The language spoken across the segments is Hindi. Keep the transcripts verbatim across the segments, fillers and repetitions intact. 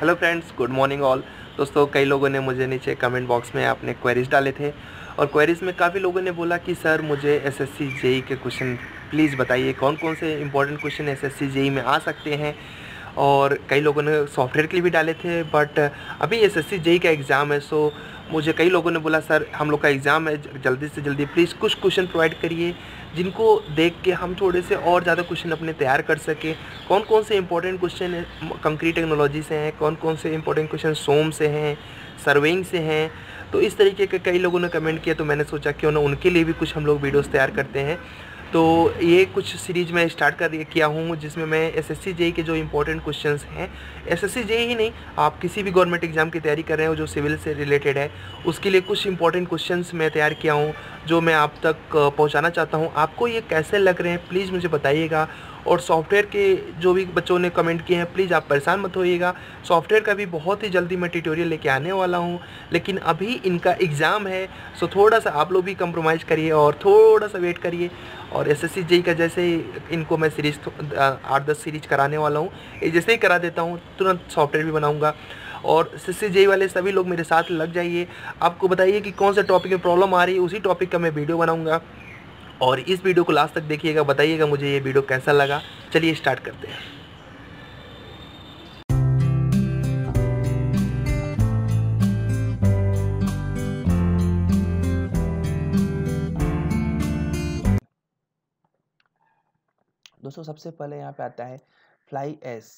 Hello friends, good morning all. दोस्तों, कई लोगों ने मुझे नीचे कमेंट बॉक्स में आपने क्वेरीज डाले थे और क्वेरीज़ में काफ़ी लोगों ने बोला कि सर मुझे एसएससीजेई के क्वेश्चन प्लीज़ बताइए, कौन कौन से इंपॉर्टेंट क्वेश्चन एसएससीजेई में आ सकते हैं। और कई लोगों ने सॉफ्टवेयर के लिए भी डाले थे, बट अभी एसएससीजेई का एग्ज़ाम है, सो मुझे कई लोगों ने बोला सर हम लोग का एग्ज़ाम है, जल्दी से जल्दी प्लीज़ कुछ क्वेश्चन प्रोवाइड करिए जिनको देख के हम थोड़े से और ज़्यादा क्वेश्चन अपने तैयार कर सकें। कौन कौन से इंपॉर्टेंट क्वेश्चन कंक्रीट टेक्नोलॉजी से हैं, कौन कौन से इंपॉर्टेंट क्वेश्चन सोम से हैं, सर्वेइंग से हैं। तो इस तरीके के कई लोगों ने कमेंट किया, तो मैंने सोचा क्यों ना उनके लिए भी कुछ हम लोग वीडियोज़ तैयार करते हैं। तो ये कुछ सीरीज़ मैं स्टार्ट कर किया हूँ जिसमें मैं एसएससीजेई के जो इंपॉर्टेंट क्वेश्चंस हैं, एसएससीजेई ही नहीं आप किसी भी गवर्नमेंट एग्ज़ाम की तैयारी कर रहे हो जो सिविल से रिलेटेड है, उसके लिए कुछ इंपॉर्टेंट क्वेश्चंस मैं तैयार किया हूँ जो मैं आप तक पहुँचाना चाहता हूँ। आपको ये कैसे लग रहे हैं प्लीज़ मुझे बताइएगा। और सॉफ्टवेयर के जो भी बच्चों ने कमेंट किए हैं प्लीज़ आप परेशान मत होइएगा, सॉफ्टवेयर का भी बहुत ही जल्दी मैं ट्यूटोरियल लेके आने वाला हूँ, लेकिन अभी इनका एग्ज़ाम है, सो थोड़ा सा आप लोग भी कंप्रोमाइज़ करिए और थोड़ा सा वेट करिए। और एसएससीजेई का जैसे ही इनको मैं सीरीज़ आठ दस सीरीज कराने वाला हूँ, जैसे ही करा देता हूँ तुरंत सॉफ्टवेयर भी बनाऊँगा। और एसएससीजेई वाले सभी लोग मेरे साथ लग जाइए, आपको बताइए कि कौन से टॉपिक में प्रॉब्लम आ रही है, उसी टॉपिक का मैं वीडियो बनाऊँगा। और इस वीडियो को लास्ट तक देखिएगा, बताइएगा मुझे ये वीडियो कैसा लगा। चलिए स्टार्ट करते हैं। दोस्तों, सबसे पहले यहाँ पे आता है फ्लाई एश।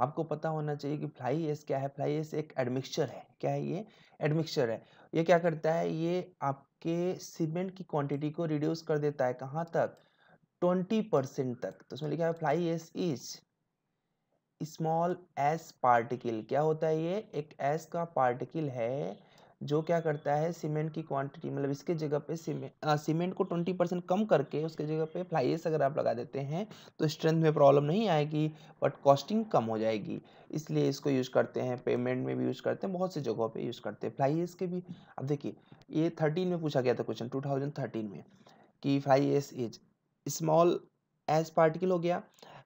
आपको पता होना चाहिए कि फ्लाई एश क्या है। फ्लाई एश एक एडमिक्सचर है। क्या है ये? एडमिक्सचर है। ये क्या करता है? ये आप के सीमेंट की क्वांटिटी को रिड्यूस कर देता है। कहाँ तक? ट्वेंटी परसेंट तक। तो उसमें लिखा है fly ash is small S particle. क्या होता है ये? एक एस का पार्टिकल है जो क्या करता है सीमेंट की क्वांटिटी, मतलब इसके जगह पे सीमेंट को ट्वेंटी परसेंट कम करके उसके जगह पे फ्लाई एश अगर आप लगा देते हैं तो स्ट्रेंथ में प्रॉब्लम नहीं आएगी बट कॉस्टिंग कम हो जाएगी। इसलिए इसको यूज़ करते हैं, पेमेंट में भी यूज़ करते हैं, बहुत सी जगहों पे यूज़ करते हैं फ्लाई एश के भी। अब देखिए ये थर्टीन में पूछा गया था क्वेश्चन, टू थाउजेंड थर्टीन में, कि fly ash is small as particle हो गया।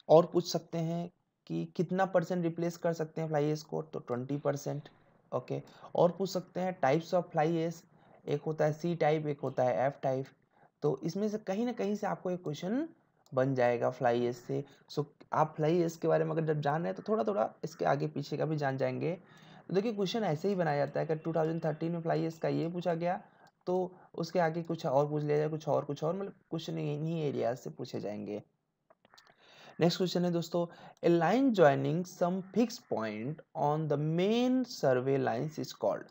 और पूछ सकते हैं कि कितना परसेंट रिप्लेस कर सकते हैं फ्लाई एश को, तो ट्वेंटी परसेंट। Okay okay. और पूछ सकते हैं टाइप्स ऑफ फ्लाई एश, एक होता है सी टाइप, एक होता है एफ टाइप। तो इसमें से कहीं ना कहीं से आपको एक क्वेश्चन बन जाएगा फ्लाई एश से। सो so, आप फ्लाई एश के बारे में अगर जब जान रहे हैं तो थोड़ा थोड़ा इसके आगे पीछे का भी जान जाएंगे। तो देखिए क्वेश्चन ऐसे ही बनाया जाता है कि टू थाउजेंड थर्टीन में फ्लाई एश का ये पूछा गया, तो उसके आगे कुछ और पूछ लिया जाए, कुछ और कुछ और, मतलब क्वेश्चन इन्हीं एरियाज से पूछे जाएंगे। नेक्स्ट क्वेश्चन है दोस्तों, a line joining some fix point on the main survey lines is called.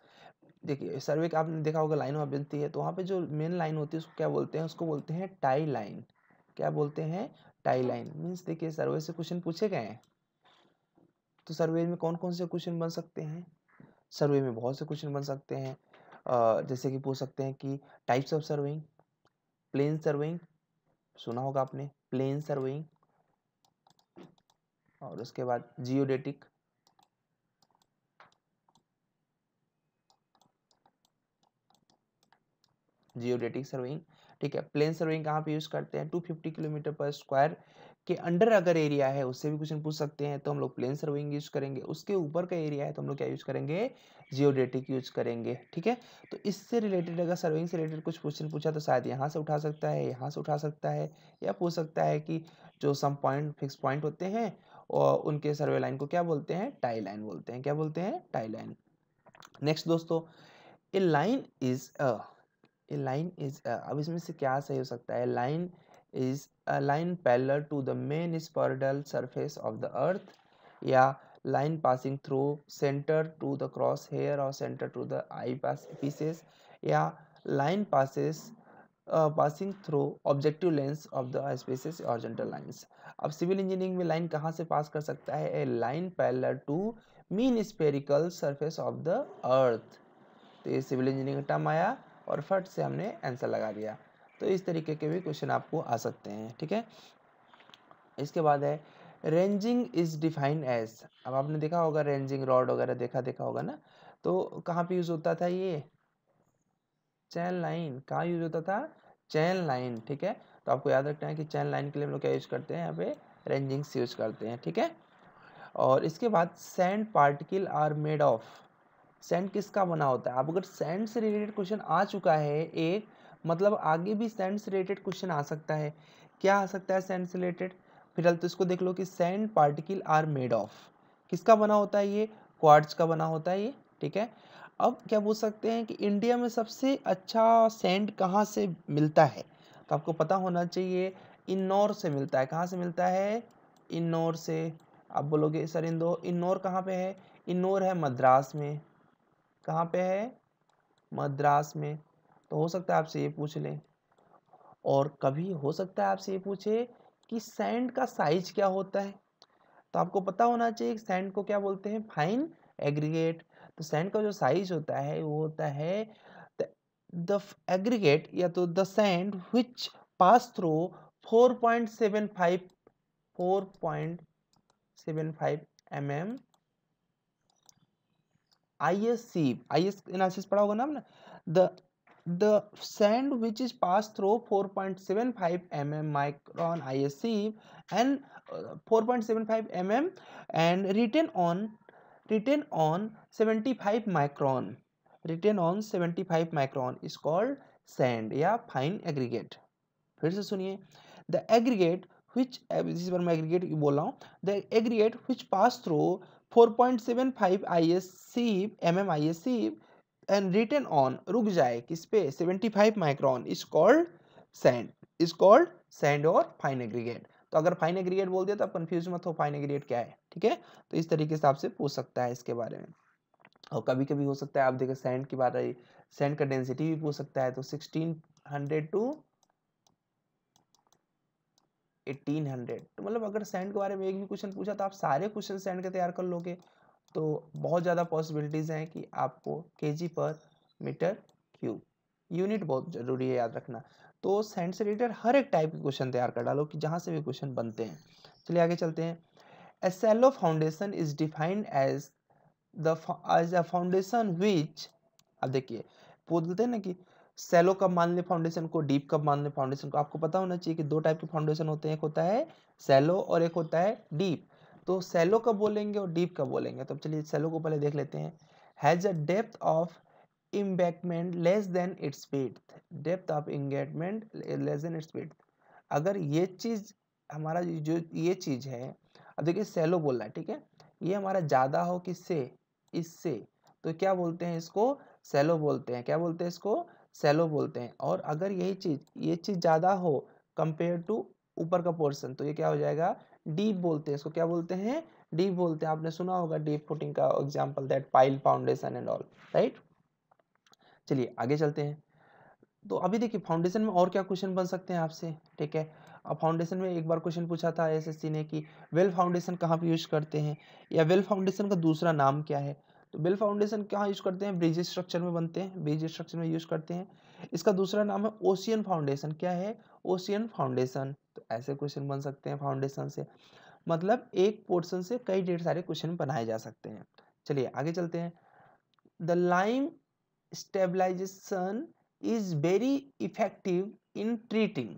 देखिए सर्वे का आपने देखा होगा लाइन वहाँ बनती है, तो वहाँ पे जो मेन लाइन होती है उसको क्या बोलते हैं? उसको बोलते हैं टाई लाइन। क्या बोलते हैं? Tie line. मीन्स देखिए सर्वे से क्वेश्चन पूछे गए हैं, तो सर्वे में कौन कौन से क्वेश्चन बन सकते हैं? सर्वे में बहुत से क्वेश्चन बन सकते हैं। जैसे कि पूछ सकते हैं कि types of surveying, plane surveying, सुना होगा आपने प्लेन सर्वेइंग, और उसके बाद जियोडेटिक, जियोडेटिक सर्वेइंग। ठीक है, प्लेन सर्वेइंग कहाँ पे यूज करते हैं? Two fifty kilometer per square के अंडर अगर एरिया है उससे भी क्वेश्चन पूछ सकते हैं, तो हम लोग प्लेन सर्वेइंग यूज करेंगे। उसके ऊपर का एरिया है तो हम लोग क्या यूज करेंगे? जियोडेटिक यूज करेंगे। ठीक है, तो इससे रिलेटेड अगर सर्वेइंग से रिलेटेड कुछ क्वेश्चन पूछा तो शायद यहाँ से उठा सकता है, यहाँ से उठा सकता है, या पूछ सकता है कि जो सम पॉइंट फिक्स पॉइंट होते हैं और उनके सर्वे लाइन को क्या बोलते हैं? टाई लाइन बोलते हैं। क्या बोलते हैं? Tie line. नेक्स्ट दोस्तों, a line is a, a line is a, अब इसमें से क्या सही हो सकता है? Line is a line parallel to the main spiral surface of the earth, या line passing through centre to the cross hair और centre to the I pieces, या line passes passing through objective lens of the spaces horizontal lines. अब सिविल इंजीनियरिंग में लाइन कहाँ से पास कर सकता है? A line parallel to mean spherical surface of the earth. तो ये सिविल इंजीनियरिंग का टर्म आया और फट से हमने आंसर लगा दिया। तो इस तरीके के भी क्वेश्चन आपको आ सकते हैं। ठीक है, इसके बाद है रेंजिंग इज डिफाइंड एज। अब आपने देखा होगा रेंजिंग रॉड वगैरह देखा देखा होगा ना, तो कहाँ पे यूज होता था ये? चैन लाइन। कहाँ यूज होता था? Chain line. ठीक है, तो आपको याद रखना है कि चैन लाइन के लिए हम लोग क्या यूज करते हैं? यहाँ पे रेंजिंग्स यूज करते हैं। ठीक है, और इसके बाद sand particle are made of, sand किसका बना होता है? आप अगर सैंड से रिलेटेड क्वेश्चन आ चुका है एक, मतलब आगे भी सैंड से रिलेटेड क्वेश्चन आ सकता है। क्या आ सकता है सैंड से रिलेटेड? फिलहाल तो इसको देख लो कि sand particle are made of किसका बना होता है? ये क्वार्ट्ज का बना होता है ये, ठीक है। अब क्या बोल सकते हैं कि इंडिया में सबसे अच्छा सैंड कहाँ से मिलता है? तो आपको पता होना चाहिए इन्नौर से मिलता है। कहाँ से मिलता है? इन्नौर से। आप बोलोगे सर इंदौर, इन्नौर कहाँ पे है? इन्नौर है मद्रास में। कहाँ पे है? मद्रास में। तो हो सकता है आपसे ये पूछ ले, और कभी हो सकता है आपसे ये पूछे कि सैंड का साइज क्या होता है। तो आपको पता होना चाहिए सैंड को क्या बोलते हैं? Fine aggregate. तो सैंड का जो साइज होता है वो होता है द एग्रीगेट या तो the sand which pass through four point seven five M M I S C, I S analysis पढ़ा होगा ना आपने। The the sand which is pass through four point seven five M M micron I S C and four point seven five M M and retain on retain on seventy five micron, retain on seventy five micron is called sand या फाइन एग्रीगेट। फिर से सुनिए, द एग्रीगेट which जिस बार मैं एग्रीगेट बोल रहा हूँ, the aggregate which pass through four point seven five M M I S C and written on रुक जाए किस पे seventy five micron is called sand, is called sand or fine aggregate। तो अगर fine aggregate बोल दिया तो आप कंफ्यूज मत हो fine aggregate क्या है, ठीक है। तो इस तरीके से आपसे पूछ सकता है इसके बारे में। और कभी कभी हो सकता है आप देखें सैंड की बात आई, सैंड का डेंसिटी भी पूछ सकता है। तो sixteen hundred to eighteen hundred, तो मतलब अगर सैंड के बारे में एक भी क्वेश्चन पूछा तो आप सारे क्वेश्चन सैंड के तैयार कर लोगे। तो बहुत ज़्यादा पॉसिबिलिटीज़ हैं कि आपको केजी पर मीटर क्यूब यूनिट बहुत ज़रूरी है याद रखना। तो सैंड से रिलेटेड हर एक टाइप के क्वेश्चन तैयार कर डालो कि जहाँ से भी क्वेश्चन बनते हैं। चलिए आगे चलते हैं। A shallow foundation is defined as the as a foundation which, अब देखिए बोलते हैं ना कि सैलो कब मान ले फाउंडेशन को, डीप कब मान ले फाउंडेशन को। आपको पता होना चाहिए कि दो टाइप के फाउंडेशन होते हैं, एक होता है सैलो और एक होता है डीप। तो सैलो कब बोलेंगे और डीप कब बोलेंगे? तो चलिए सैलो को पहले देख लेते हैं। Has a depth of embankment less than its width, depth of embankment less than its width. अगर ये चीज़ हमारा जो ये चीज़ है, अब देखिए सैलो बोल रहा है, ठीक है, ये हमारा ज़्यादा हो किससे? इससे। तो क्या बोलते हैं इसको? सैलो बोलते हैं। क्या बोलते हैं इसको? सैलो बोलते हैं। और अगर यही चीज़ ये चीज़ ज़्यादा हो कंपेयर टू ऊपर का पोर्शन तो ये क्या हो जाएगा? डीप बोलते हैं इसको। क्या बोलते हैं? डीप बोलते हैं। आपने सुना होगा डीप फुटिंग का example, that pile foundation and all, right. चलिए आगे चलते हैं। तो अभी देखिए फाउंडेशन में और क्या क्वेश्चन बन सकते हैं आपसे, ठीक है। अब फाउंडेशन में एक बार क्वेश्चन पूछा था एसएससी ने कि वेल फाउंडेशन कहाँ पर यूज़ करते हैं, या वेल फाउंडेशन का दूसरा नाम क्या है। तो वेल फाउंडेशन कहाँ यूज़ करते हैं? ब्रिज स्ट्रक्चर में बनते हैं, ब्रिज स्ट्रक्चर में यूज़ करते हैं। इसका दूसरा नाम है ओशियन फाउंडेशन। क्या है? Ocean foundation. तो ऐसे क्वेश्चन बन सकते हैं फाउंडेशन से, मतलब एक पोर्शन से कई ढेर सारे क्वेश्चन बनाए जा सकते हैं। चलिए आगे चलते हैं। The lime stabilization is very effective in treating,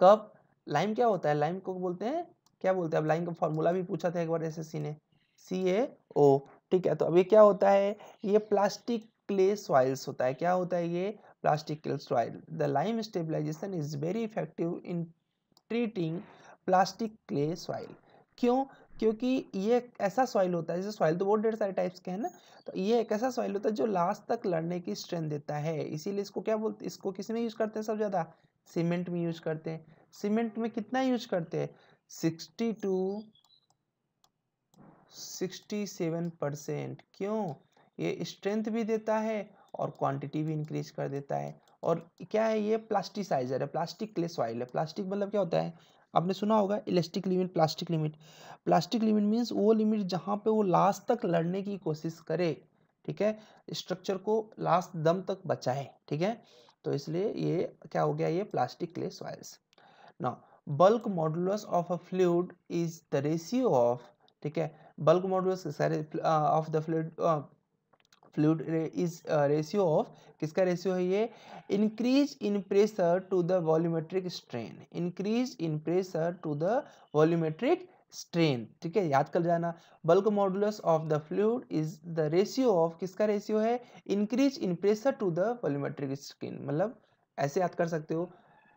कब? लाइम क्या होता है? लाइम को बोलते हैं, क्या बोलते हैं? अब लाइम का फॉर्मूला भी पूछा था एक बार एसएससी ने, सी ए ओ, ठीक है। तो अब ये क्या होता है? ये प्लास्टिक क्ले सॉइल्स होता है। क्या होता है ये? Plastic clay soil. The lime stabilization is very effective in treating plastic clay soil. क्यों? क्योंकि ये एक ऐसा सॉइल होता है, जैसे सॉइल तो बहुत ढेर सारे टाइप्स के हैं ना, तो ये एक ऐसा सॉइल होता है जो लास्ट तक लड़ने की स्ट्रेंथ देता है। इसीलिए इसको क्या बोलते हैं? इसको किस में यूज़ करते हैं सबसे ज़्यादा? सीमेंट में यूज करते हैं। सीमेंट में कितना यूज करते हैं? Sixty to sixty seven percent. क्यों? ये स्ट्रेंथ भी देता है और क्वांटिटी भी इंक्रीज कर देता है। और क्या है ये? प्लास्टिसाइजर है, प्लास्टिक क्ले सॉइल है। प्लास्टिक मतलब क्या होता है? आपने सुना होगा elastic limit, plastic limit. Plastic limit means वो लिमिट जहाँ पे वो लास्ट तक लड़ने की कोशिश करे, ठीक है, स्ट्रक्चर को लास्ट दम तक बचाए, ठीक है। तो इसलिए ये क्या हो गया? ये प्लास्टिक क्ले सॉइल्स। ना bulk modulus of a fluid is the ratio of, ठीक है, बल्क मॉडुलस सारे of the fluid fluid is ratio of, किसका रेशियो है ये? Increase in pressure to the volumetric strain, increase in pressure to the volumetric strain, ठीक है, याद कर जाना। Bulk modulus of the fluid is the ratio of, किसका रेशियो है, increase in pressure to the volumetric strain. मतलब ऐसे याद कर सकते हो,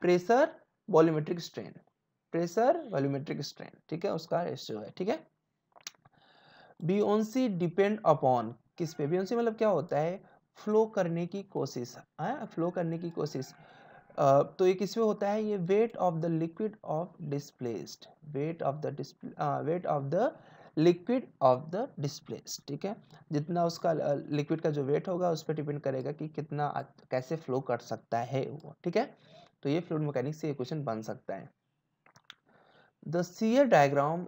pressure volumetric strain, pressure volumetric strain, ठीक है, उसका रेशियो है, ठीक है। बीओनसी डिपेंड अपॉन, किस पे, बीओनसी मतलब क्या होता है, फ्लो करने की कोशिश, हाँ, फ्लो करने की कोशिश। तो ये किस पे होता है, ये weight of the liquid of displaced, weight of the weight of the liquid of the displaced, ठीक है। जितना उसका लिक्विड का जो वेट होगा उस पर डिपेंड करेगा कि कितना कैसे फ्लो कर सकता है वो, ठीक है। तो ये फ्लूइड मैकेनिक्स से क्वेश्चन बन सकता है। The shear diagram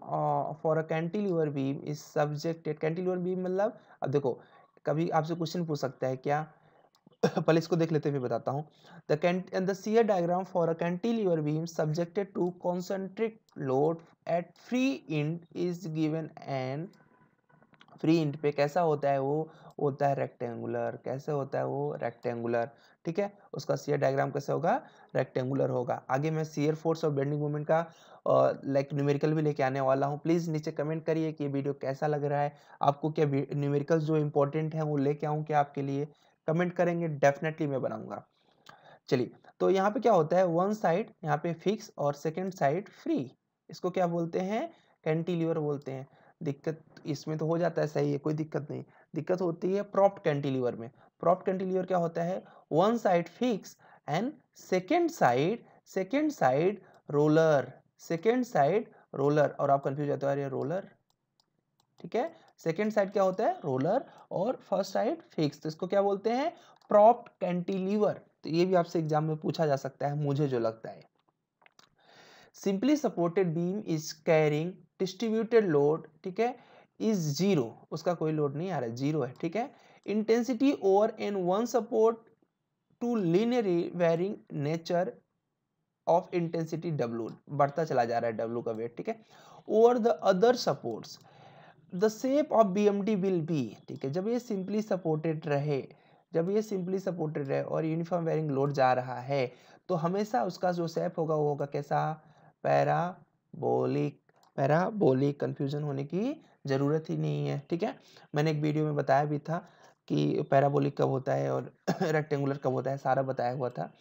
for a cantilever beam is subjected, cantilever beam मतलब, अब देखो कभी आपसे क्वेश्चन पूछ सकता है क्या, पहले इसको देख लेते हुए बताता हूँ। The cant the shear diagram for a cantilever beam subjected to concentric load at free end is given and, free end पे कैसा होता है वो होता है रेक्टेंगुलर, कैसे होता है वो रेक्टेंगुलर, ठीक है। उसका सीयर डायग्राम कैसे होगा, रेक्टेंगुलर होगा। आगे मैं सीयर फोर्स और बेंडिंग मोमेंट का लाइक uh, न्यूमेरिकल like, भी लेके आने वाला हूँ। प्लीज़ नीचे कमेंट करिए कि ये वीडियो कैसा लग रहा है आपको, क्या न्यूमेरिकल जो इम्पोर्टेंट है वो लेके आऊँ क्या आपके लिए, कमेंट करेंगे, डेफिनेटली मैं बनाऊंगा। चलिए, तो यहाँ पे क्या होता है, वन साइड यहाँ पे फिक्स और सेकंड साइड फ्री, इसको क्या बोलते हैं, कैंटिलीवर बोलते हैं। दिक्कत इसमें तो हो जाता है, सही है, कोई दिक्कत नहीं। दिक्कत होती है प्रॉप्ट कैंटिलीवर में। प्रॉप्ट कैंटिलीवर क्या होता है, one side fix and second side second side roller, second side roller, और आप कन्फ्यूज होते हो अरे रोलर, ठीक है। सेकेंड साइड क्या होता है, रोलर, और फर्स्ट साइड फिक्स, तो इसको क्या बोलते हैं, प्रॉप्ड कैंटिलीवर। तो ये भी आपसे एग्जाम में पूछा जा सकता है, मुझे जो लगता है। Simply supported beam is carrying distributed load, ठीक है, इज जीरो, उसका कोई लोड नहीं आ रहा है, जीरो है, ठीक है। Intensity over an one support to linearly varying nature of intensity W, बढ़ता चला जा रहा है डब्ल्यू का वेट, ठीक है, over the other supports. The shape of B M D will be, ठीक है, जब ये सिंपली सपोर्टेड रहे, जब ये सिंपली सपोर्टेड रहे और यूनिफॉर्म वेयरिंग लोड जा रहा है, तो हमेशा उसका जो शेप होगा वो होगा कैसा, पैराबोलिक, पैराबोलिक, कन्फ्यूजन होने की ज़रूरत ही नहीं है, ठीक है। मैंने एक वीडियो में बताया भी था कि पैराबोलिक कब होता है और रेक्टेंगुलर कब होता है, सारा बताया हुआ था।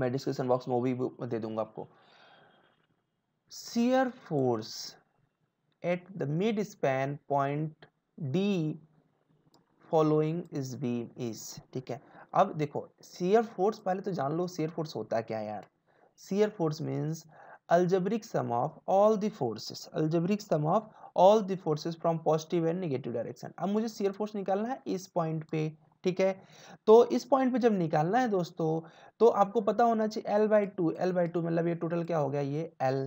मैं डिस्क्रिप्शन बॉक्स में वो भी दे दूंगा आपको। Shear force at the mid span point D following is beam is, ठीक है। अब देखो shear force, पहले तो जान लो shear force होता क्या है यार। shear force means algebraic sum of all the forces, algebraic sum of all the forces from positive and negative direction। अब मुझे shear force निकालना है इस पॉइंट पे, ठीक है। तो इस पॉइंट पे जब निकालना है दोस्तों, तो आपको पता होना चाहिए L by two, L by two मतलब ये टोटल क्या हो गया, ये L,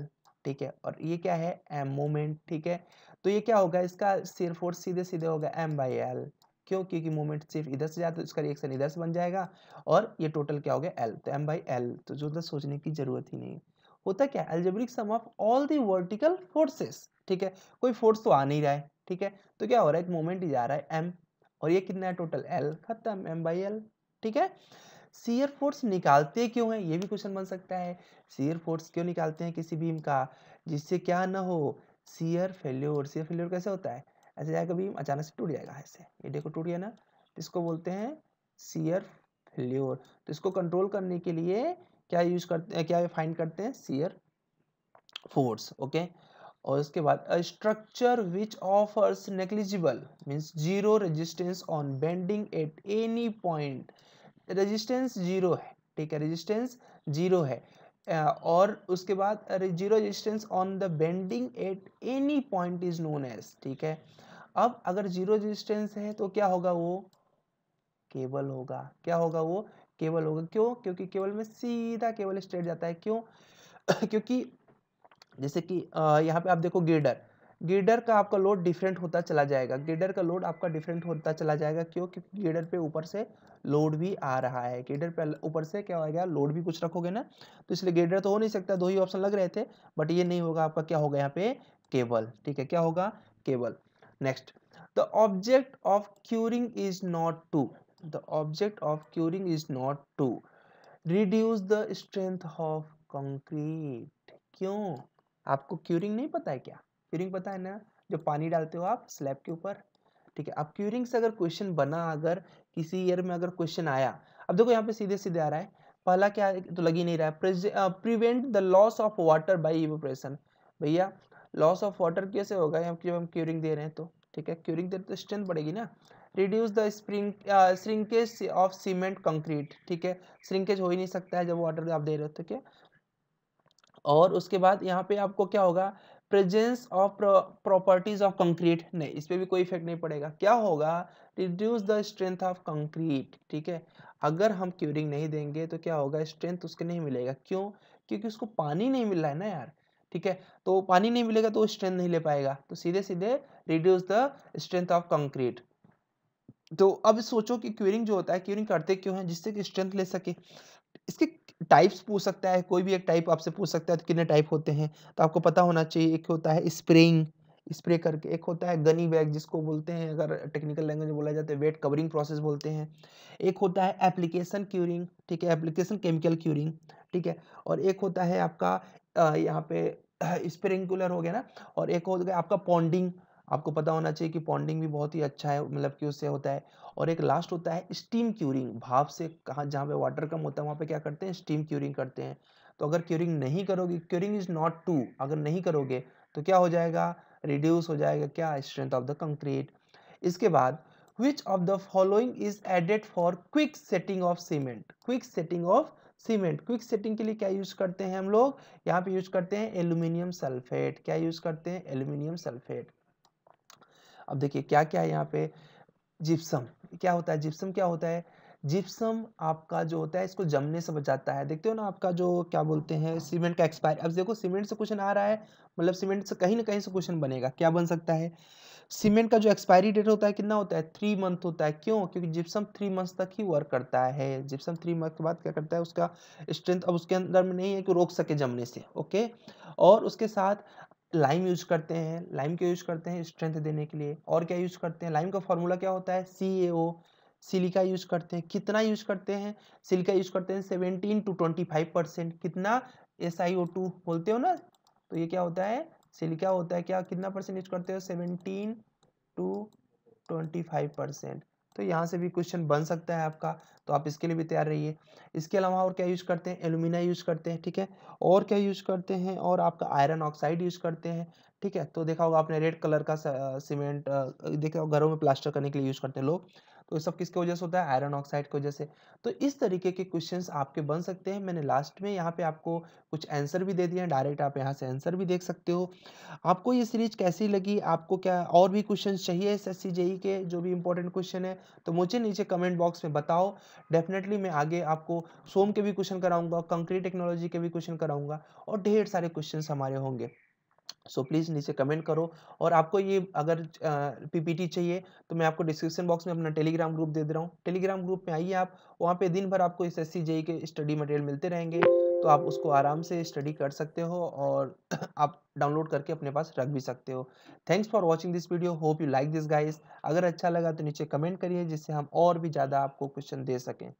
ठीक है, और ये क्या है, एम मोमेंट, ठीक है। तो ये क्या होगा, इसका शियर फोर्स सीधे सीधे होगा एम बाई एल, क्यों, क्योंकि मोमेंट सिर्फ इधर से जाता है तो इसका रिएक्शन इधर से बन जाएगा, और ये टोटल क्या हो गया एल, तो एम बाई एल। तो जो उधर सोचने की जरूरत ही नहीं, होता क्या है algebraic sum of all the vertical forces, ठीक है। कोई फोर्स तो आ नहीं रहा है, ठीक है, तो क्या हो रहा है, एक मोमेंट ही जा रहा है एम, और ये कितना है टोटल एल, खत्म, एम बाई एल, ठीक है। शियर फोर्स निकालते क्यों है, ये भी क्वेश्चन बन सकता है। शियर फोर्स क्यों निकालते हैं किसी बीम का, जिससे क्या ना हो शियर फेल्योर। शियर फेल्योर कैसे होता है, ऐसे जाएगा बीम, अचानक से टूट जाएगा, ऐसे, ये देखो टूट गया ना, इसको बोलते हैं शियर फेल्योर। तो इसको कंट्रोल करने के लिए क्या यूज करते हैं, क्या फाइंड करते हैं, शियर फोर्स, ओके। और उसके बाद structure which offers negligible means zero resistance on bending at any point, resistance zero है, ठीक है, रेजिस्टेंस जीरो है, और उसके बाद zero resistance on the bending at any point is known as, ठीक है। अब अगर जीरो रेजिस्टेंस है तो क्या होगा, वो केबल होगा, क्या होगा, वो केबल होगा, क्यों, क्योंकि केबल में सीधा केबल स्ट्रेट जाता है, क्यों क्योंकि जैसे कि यहाँ पे आप देखो गिर्डर, गिर्डर का आपका लोड डिफरेंट होता चला जाएगा, गिर्डर का लोड आपका डिफरेंट होता चला जाएगा, क्यों, क्योंकि गिर्डर पे ऊपर से लोड भी आ रहा है, गिर्डर पे ऊपर से क्या होगा, लोड भी कुछ रखोगे ना, तो इसलिए गिर्डर तो हो नहीं सकता, दो ही ऑप्शन लग रहे थे, बट ये नहीं होगा, आपका क्या होगा यहाँ पे केबल, ठीक है, क्या होगा cable. Next, the object of curing is not to, the object of curing is not to reduce the strength of concrete, क्यों, आपको क्यूरिंग नहीं पता है क्या, क्यूरिंग पता है ना, जो पानी डालते हो आप स्लैब के ऊपर, ठीक है। अब क्यूरिंग से अगर क्वेश्चन बना, अगर किसी ईयर में अगर क्वेश्चन आया, अब देखो यहाँ पे सीधे सीधे आ रहा है, पहला क्या तो लग ही नहीं रहा है, prevent the loss of water by evaporation. भैया लॉस ऑफ वाटर कैसे होगा जब हम क्यूरिंग दे रहे हैं तो, ठीक है, क्यूरिंग दे रहे तो स्ट्रेंथ बढ़ेगी ना। Reduce the spring shrinkage of cement concrete, ठीक है, श्रिंकेज हो ही नहीं सकता है जब वाटर आप दे रहे हो, ठीक है। और उसके बाद यहाँ पे आपको क्या होगा, presence of properties of concrete, नहीं इस पर भी कोई इफेक्ट नहीं पड़ेगा। क्या होगा, reduce the strength of concrete, ठीक है। अगर हम क्यूरिंग नहीं देंगे तो क्या होगा, स्ट्रेंथ उसके नहीं मिलेगा, क्यों, क्योंकि उसको पानी नहीं मिल रहा है ना यार, ठीक है। तो पानी नहीं मिलेगा तो स्ट्रेंथ नहीं ले पाएगा, तो सीधे सीधे reduce the strength of concrete. तो अब सोचो कि क्यूरिंग जो होता है, क्यूरिंग करते क्यों है, जिससे कि स्ट्रेंथ ले सके। इसके टाइप्स पूछ सकता है, कोई भी एक टाइप आपसे पूछ सकता है, तो कितने टाइप होते हैं तो आपको पता होना चाहिए। एक होता है स्प्रेइंग, स्प्रे करके, एक होता है गनी बैग जिसको बोलते हैं अगर टेक्निकल लैंग्वेज में बोला जाता है, वेट कवरिंग प्रोसेस बोलते हैं। एक होता है एप्लीकेशन क्यूरिंग, ठीक है, एप्लीकेशन केमिकल क्यूरिंग, ठीक है। और एक होता है आपका आ, यहाँ पे स्प्रिंकुलर हो गया ना, और एक हो गया आपका पॉन्डिंग, आपको पता होना चाहिए कि पॉन्डिंग भी बहुत ही अच्छा है, मतलब कि उससे होता है। और एक लास्ट होता है स्टीम क्यूरिंग, भाप से कहाँ जहाँ पे वाटर कम होता है वहाँ पे क्या करते हैं, स्टीम क्यूरिंग करते हैं। तो अगर क्यूरिंग नहीं करोगे, क्यूरिंग इज नॉट टू, अगर नहीं करोगे तो क्या हो जाएगा, रिड्यूस हो जाएगा क्या, स्ट्रेंथ ऑफ द कंक्रीट। इसके बाद which of the following is added for quick setting of cement, quick setting of cement, quick setting के लिए क्या यूज करते हैं हम लोग, यहाँ पे यूज करते हैं एल्यूमिनियम सल्फेट, क्या यूज करते हैं, एल्यूमिनियम सल्फेट। अब देखिए क्या क्या है यहाँ पे, जिप्सम क्या होता है, जिप्सम क्या होता है, जिप्सम आपका जो होता है इसको जमने से बचाता है। देखते हो ना आपका जो क्या बोलते हैं सीमेंट का एक्सपायर, अब देखो सीमेंट से क्वेश्चन आ रहा है, मतलब सीमेंट से कहीं ना कहीं से क्वेश्चन बनेगा। क्या बन सकता है, सीमेंट का जो एक्सपायरी डेट होता है कितना होता है, थ्री मंथ होता है, क्यों, क्योंकि जिप्सम थ्री मंथ तक ही वर्क करता है। जिप्सम थ्री मंथ के बाद क्या करता है, उसका स्ट्रेंथ अब उसके अंदर में नहीं है कि रोक सके जमने से, ओके। और उसके साथ लाइम यूज करते हैं, लाइम क्यों यूज करते हैं, स्ट्रेंथ देने के लिए। और क्या यूज करते हैं, लाइम का फॉर्मूला क्या होता है, सी ए ओ। सिलिका यूज करते हैं, कितना यूज करते हैं, सिलिका यूज करते हैं seventeen to twenty five percent, कितना, एस आई ओ टू बोलते हो ना, तो ये क्या होता है, सिलिका होता है क्या, कितना परसेंट यूज करते हो, seventeen to twenty five percent. तो यहाँ से भी क्वेश्चन बन सकता है आपका, तो आप इसके लिए भी तैयार रहिए। इसके अलावा और क्या यूज करते हैं, एल्यूमिना यूज करते हैं, ठीक है, और क्या यूज करते हैं, और आपका आयरन ऑक्साइड यूज करते हैं, ठीक है। तो देखा होगा आपने रेड कलर का सीमेंट देखा होगा, घरों में प्लास्टर करने के लिए यूज करते हैं लोग, तो ये सब किसके वजह से होता है, आयरन ऑक्साइड की वजह से। तो इस तरीके के क्वेश्चंस आपके बन सकते हैं। मैंने लास्ट में यहाँ पे आपको कुछ आंसर भी दे दिए हैं, डायरेक्ट आप यहाँ से आंसर भी देख सकते हो। आपको ये सीरीज कैसी लगी, आपको क्या और भी क्वेश्चंस चाहिए एस एस सी जे ई के, जो भी इंपॉर्टेंट क्वेश्चन है तो मुझे नीचे कमेंट बॉक्स में बताओ। डेफिनेटली मैं आगे आपको सोम के भी क्वेश्चन कराऊंगा, कंक्रीट टेक्नोलॉजी के भी क्वेश्चन कराऊंगा, और ढेर सारे क्वेश्चन हमारे होंगे। सो प्लीज़ नीचे कमेंट करो। और आपको ये अगर पीपीटी चाहिए तो मैं आपको डिस्क्रिप्शन बॉक्स में अपना टेलीग्राम ग्रुप दे दे रहा हूँ, टेलीग्राम ग्रुप में आइए आप, वहाँ पे दिन भर आपको एस एस सी जे ई के स्टडी मटेरियल मिलते रहेंगे, तो आप उसको आराम से स्टडी कर सकते हो और आप डाउनलोड करके अपने पास रख भी सकते हो। Thanks for watching this video, hope you like this guys. अगर अच्छा लगा तो नीचे कमेंट करिए, जिससे हम और भी ज़्यादा आपको क्वेश्चन दे सकें।